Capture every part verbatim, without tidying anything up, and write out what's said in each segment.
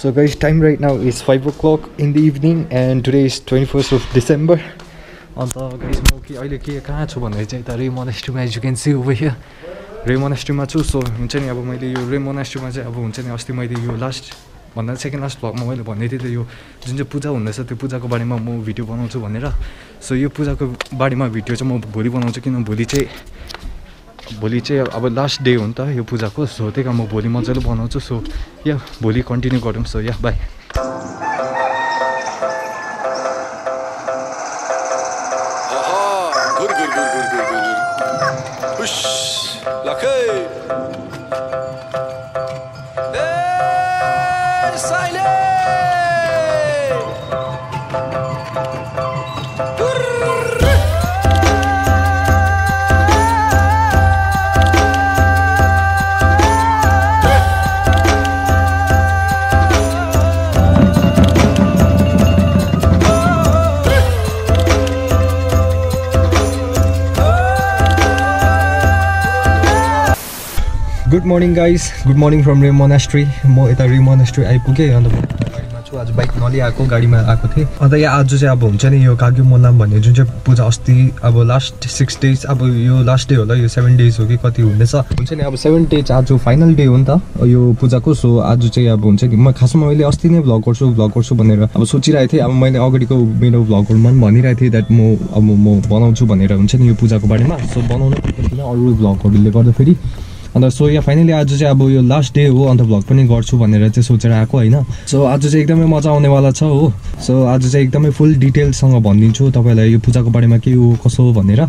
So guys, time right now is five o'clock in the evening and today is twenty-first of December. And so guys, I am Rey Monastery, as you can see over here. Rey Monastery. So Rey Monastery last भन्दा second last भ्लगमा मैले भन्दै थिएँ त यो जुन चाहिँ पूजा हुँदैछ त्यो पूजाको बारेमा म भिडियो बनाउँछु भनेर। सो यो पूजाको बारेमा भिडियो चाहिँ म भोलि बनाउँछु, किन भोलि चाहिँ भोलि चाहिँ अब लास्ट डे हो नि त यो पूजाको। सो त्यही कारण म भोलि मजाले बनाउँछु। सो या भोलि कन्टिन्यू गरौँ। So yeah bye. Good morning guys, good morning from Rey monastery. म यता रे मोनास्ट्री आइपुगेँ। अन्त म गाडीमा छु, आज बाइक नलि आएको, गाडीमा आएको थिएँ। अन्त यहाँ आज चाहिँ अब हुन्छ नि यो काग्यु मोनलाम भन्ने जुन चाहिँ पूजा अस्ति अब लास्ट सिक्स डेज अब यो लास्ट डे होला, यो सेभेन डेज हो कि कति हुँदैछ हुन्छ नि अब सेभेन डेज आज फाइनल डे हो नि त यो पूजाको। सो आज चाहिँ अब हुन्छ नि म खासमा मैले अस्ति नै भ्लग गर्छु भ्लग गर्छु भनेर अब सोचिरहेको थिएँ। अब मैले अगाडिको मेरो भ्लगहरूमा पनि भनिरहेको थिएँ द्याट म अब म बनाउँछु भनेर हुन्छ नि यो पूजाको बारेमा। सो बनाउनु पर्दैन अरू भ्लगहरूले गर्दा फेरि। अन्त सो यहाँ फाइनली आज चाहिँ अब यो लास्ट डे हो, अन्त भ्लग पनि गर्छु भनेर चाहिँ सोचेर आएको होइन। सो आज चाहिँ एकदमै मजा आउनेवाला छ हो। सो आज चाहिँ एकदमै फुल डिटेल्ससँग भनिदिन्छु तपाईँलाई यो पूजाको बारेमा के हो कसो भनेर।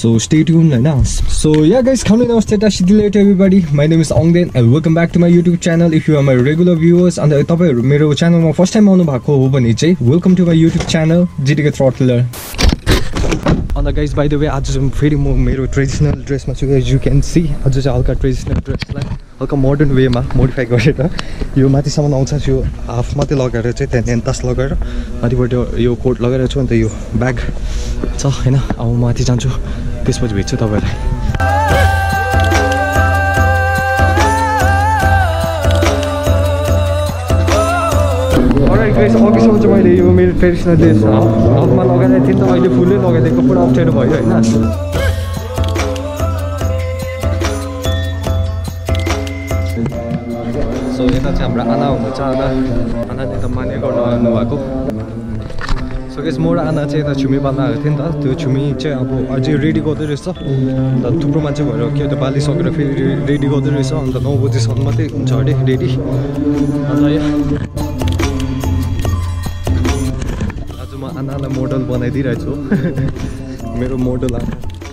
सो स्टे ट्युन होइन। सो या गाइस, खानु नमस्ते टासिदिलेट everybody, my name is Angden and welcome back to my YouTube channel if you are my regular viewers. अन्त तपाईँहरू मेरो च्यानलमा फर्स्ट टाइम आउनु भएको हो भने चाहिँ welcome to my YouTube channel GTK throttler. अन्त गाइज बाइ द वे आज फेरि म मेरो ट्रेडिसनल ड्रेसमा छु। गाइज यु क्यान सी आज चाहिँ हल्का ट्रेडिसनल ड्रेसलाई हल्का मोडर्न वेमा मोडिफाई गरेर यो माथिसम्म आउँछ यो हाफ मात्रै लगाएर चाहिँ त्यहाँदेखि तास लगाएर माथिबाट यो कोट लगाएर छु। अन्त यो ब्याग छ होइन, अब म माथि जान्छु, त्यसपछि भेट्छु तपाईँलाई। गाइस अघिसम्म चाहिँ मैले यो मेरो ट्रेडिसनल ड्रेस हकमा लगाइदिएको थिएँ नि त, अहिले फुलै लगाइदिएको, पुरा अप्ठ्यारो भयो होइन। सो यता चाहिँ हाम्रो आना हुनुहुन्छ, आना आनाले त माने गर्न आउनु भएको। सो गाइस म र आना चाहिँ यता छुमीपालमा आएको थिएँ नि त, त्यो छुमी चाहिँ अब अझै रेडी गर्दै रहेछ। अन्त थुप्रो मान्छे भएर के त बाली सकेर फेरि रेडी गर्दै रहेछ। अन्त नौ बजीसम्म मात्रै हुन्छ अरे रेडी। अन्त आनालाई मोडल बनाइदिइरहेको छु। मेरो मोडल आना,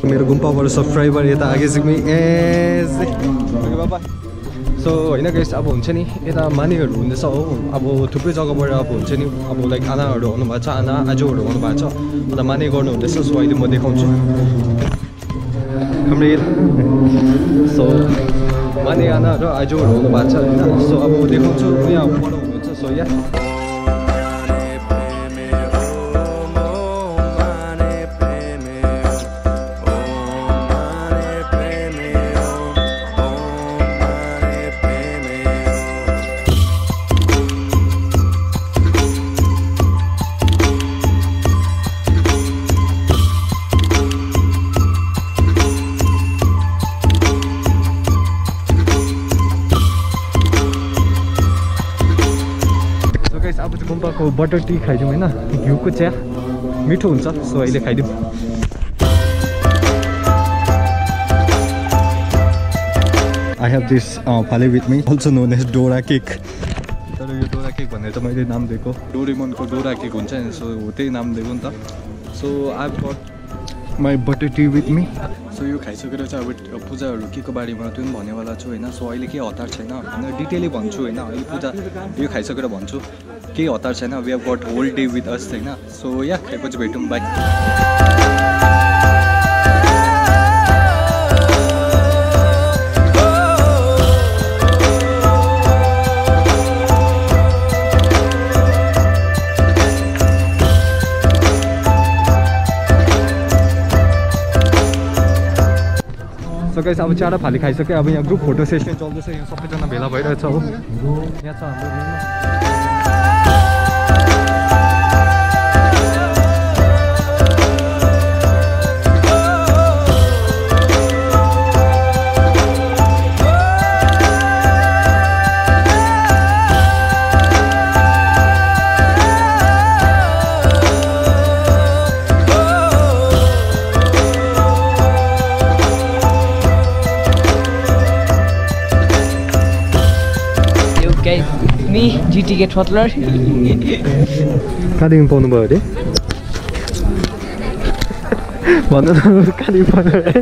मेरो गुम्पाबाट सब्सक्राइबर यता आगे सिक्मी एज बाबा। सो होइन गाइस अब हुन्छ नि यता मानेहरू हुँदैछ हो, अब थुप्रै जग्गाबाट अब हुन्छ नि अब लाइक आनाहरू आउनुभएको छ, आना आजूहरू आउनुभएको छ, अन्त माने गर्नुहुँदैछ। सो अहिले म देखाउँछु हाम्रो। सो माने आना र आजूहरू आउनुभएको छ होइन। सो अब म देखाउँछु यहाँ बनाउनुहुन्छ। सो यहाँ गुम्पाको बटर टी खाइदिउँ होइन, घिउको चिया मिठो हुन्छ। सो अहिले खाइदिउँ। आई हेभ दिस फाले with me also known as Dora cake. तर यो डोरा केक भनेर त मैले नाम दिएको डोरेमोनको डोरा केक हुन्छ नि, सो हो त्यही नाम दिएको नि त। So I have got my butter tea with me. So यो खाइसकेर चाहिँ अब पूजाहरू के को बारेमा त्यो पनि भन्नेवाला छु होइन। सो अहिले केही हतार छैन होइन, डिटेलै भन्छु होइन। अहिले पूजा यो खाइसकेर भन्छु, केही हतार छैन। We have got whole day with us होइन। सो या खाएपछि भेटौँ, बाई। सो गाइस अब चारा फाली खाइसक्यो, अब यहाँ ग्रुप फोटो सेसन चल्दैछ, यहाँ सबैजना भेला भइरहेछ हो। यहाँ छ हाम्रो G T K Throttler. Cutting upon the body. One of the cutting upon the body.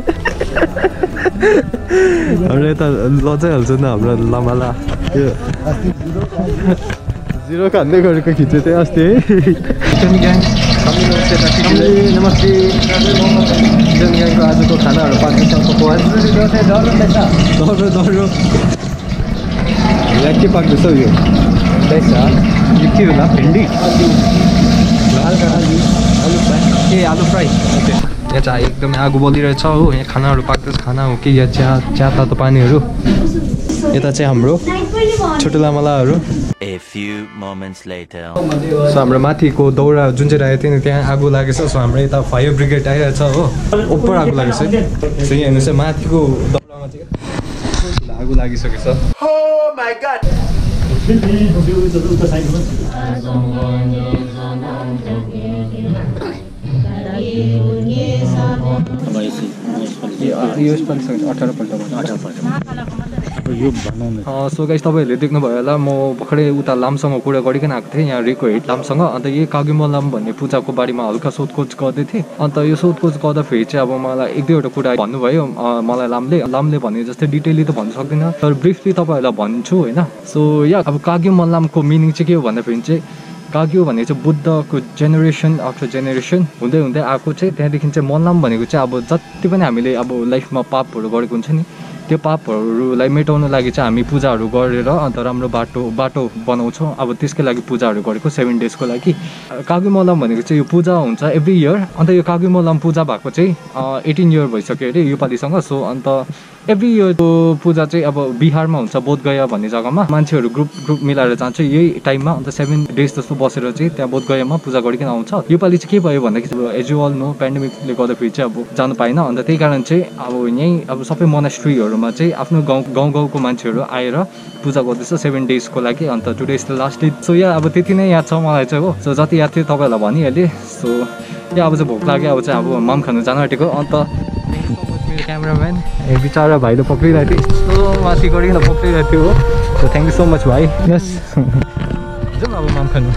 I'm ready to lot else now, Lamala. Zero can't never go to the last day. Namaste. Let's keep up the soil. That's all. You kill that pending. आलू fry यहाँ चाहिँ एकदम आगो बलिरहेछ हो यहाँ खानाहरु पाक्दै खाना हो कि या चा तातो पानीहरु यता चाहिँ हाम्रो छोटो लामालाहरु a few moments later so हाम्रो माथिको दौरा जुन चाहिँ राखेको थियो त्यहाँ आगो लागेछ सो हाम्रो यता फायर ब्रिगेड आइरहेछ हो उपर आगो लागेछ सो यहाँ हेर्नुस् माथिको दौरामा चाहिँ आगो लागिसकेछ Oh my God! So guys, तपाईहरुले देख्नुभयो होला म भर्खरै उता लामसँग कुरा गरिकन आएको थिएँ यहाँ रेको हेड लामसँग अन्त यो काग्यु मोनलाम भन्ने पूजाको बारेमा हल्का सोधखोज गर्दै थिएँ अन्त यो सोधखोज गर्दाखेरि चाहिँ अब मलाई एक दुईवटा कुरा भन्नुभयो मलाई लामले लामले भने जस्तै डिटेलली त भन्न सक्दिन तर ब्रिफली तपाईहरुलाई भन्छु हैन सो या अब काग्यु मोनलामको मिनिङ चाहिँ के हो भन्दाखेरि चाहिँ काग्यु भने चाहिँ बुद्धको जेनेरेसन आफ्टर जेनेरेसन हुँदै हुँदै आएको चाहिँ त्यहाँदेखि चाहिँ मोनलाम भनेको चाहिँ अब जति पनि हामीले अब लाइफमा पापहरू गरेको हुन्छ नि त्यो पापहरूलाई मेटाउन लागि चाहिँ हामी पूजाहरू गरेर अन्त राम्रो बाटो बाटो बनाउँछौँ अब त्यसकै लागि पूजाहरू गरेको सेभेन डेजको लागि काग्यु मोनलाम भनेको चाहिँ यो पूजा हुन्छ एभ्री इयर अन्त यो काग्यु मोनलाम पूजा भएको चाहिँ एटिन इयर भइसक्यो अरे योपालिसँग सो अन्त एभ्री इयरको पूजा चाहिँ अब बिहारमा हुन्छ बोधगया भन्ने जग्गामा मान्छेहरू ग्रुप ग्रुप मिलाएर जान्छ यही टाइममा अन्त सेभेन डेज जस्तो बसेर चाहिँ त्यहाँ बोधगयामा पूजा गरिकन आउँछ योपालि चाहिँ के भयो भन्दाखेरि एज यु अल नो पेन्डेमिकले गर्दाखेरि चाहिँ अब जानु पाएन अन्त त्यही कारण चाहिँ अब यहीँ अब सबै मोनास्ट्रीहरूमा चाहिँ आफ्नो गाउँ गाउँ गाउँको मान्छेहरू आएर पूजा गर्दैछ सेभेन डेजको लागि अन्त today is the last day so यहाँ अब त्यति नै याद छ मलाई चाहिँ हो सो जति याद थियो तपाईँहरूलाई भनिहालेँ सो यहाँ अब चाहिँ भोक लाग्यो अब चाहिँ अब माम खानु जानु आँटेको अन्त कैमरामैन ए बिचारा भाई तो पकड़ी रहती तो माथि गरी न पकड़ी रहती हो तो थैंक यू सो मच भाई यस जाऊ अब माम खानु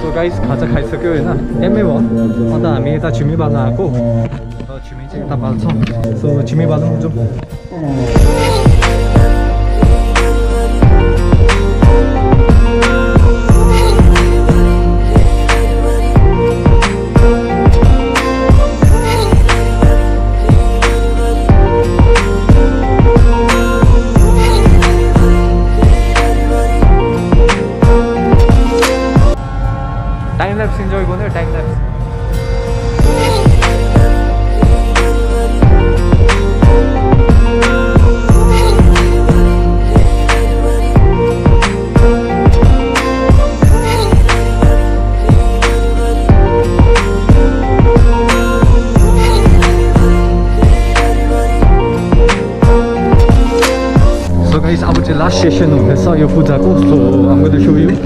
सो गाइस खाजा खाइसक्यो हैन एमै भयो अन्त हामी यता छिमी बाल्न आको त छिमी चाहिँ यता बाल्छौं सो छिमी बाल्नु जाऊ लास्ट सेसन हुँदैछ यो पूजाको सो आम गर्दै छु यो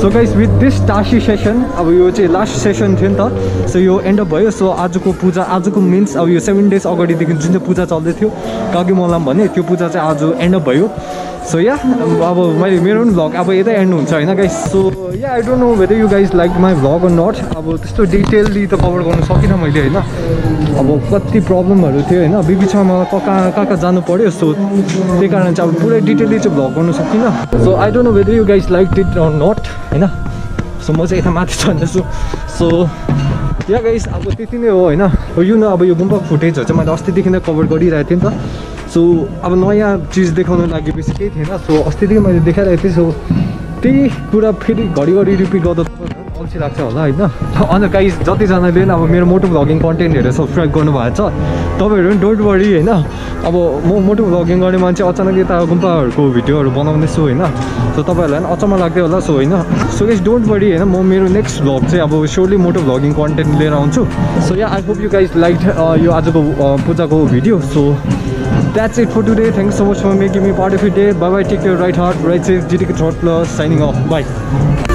so guys with this Tashi session अब यो चाहिँ लास्ट सेसन थियो नि त सो यो एन्ड अप भयो सो आजको पूजा आजको मिन्स अब यो सेभेन डेज अगाडिदेखि जुन चाहिँ पूजा चल्दै थियो काग्यु मोनलाम भने त्यो पूजा चाहिँ आज एन्ड अप भयो सो या अब मैले मेरो पनि भ्लग अब यतै एन्ड हुन्छ होइन guys so yeah I don't know whether you guys like my vlog or not अब त्यस्तो डिटेलली त कभर गर्नु सकिनँ मैले होइन अब कति प्रब्लमहरू थियो होइन बिचमा मलाई कहाँ कहाँ कहाँ जानु पऱ्यो सो त्यही कारण चाहिँ अब पुरै डिटेलली चाहिँ भ्लग गर्नु सकिनँ so I don't know whether you guys like it or not होइन सो म चाहिँ यता माथि चढ्दैछु सो या गाइस अब त्यति नै हो होइन यु नो अब यो गुम्बा फुटेजहरू चाहिँ मैले अस्तिदेखि नै कभर गरिरहेको थिएँ नि त सो अब नयाँ चिज देखाउनु लागि बेसी केही थिएन सो अस्तिदेखि मैले देखाइरहेको थिएँ सो त्यही कुरा फेरि घरिघरि रिपिट गर्दा अल्छी लाग्छ होला हैन। अनि गाइस जति जनाले अब मेरो मोटो भ्लगिङ कन्टेन्ट हेरेर सब्स्क्राइब गर्नु भएको छ तपाईहरु पनि डोन्ट वरी हैन। अब म मोटो भ्लगिङ गर्ने मान्छे अचानक यता गुम्पाहरुको भिडियोहरु बनाउने छु हैन, सो तपाईहरुलाई अचम्म लाग्दै होला। सो हैन सो गाइस डोन्ट वरी हैन, म मेरो नेक्स्ट भ्लग चाहिँ अब स्योरली मोटो भ्लगिङ कन्टेन्ट लिएर आउँछु। So yeah I hope you guys like यो आजको पूजाको video. So that's it for today. Thanks so much for making me part of your day. Bye bye, take care, right heart, right safe. G T K Throttler signing off. Bye.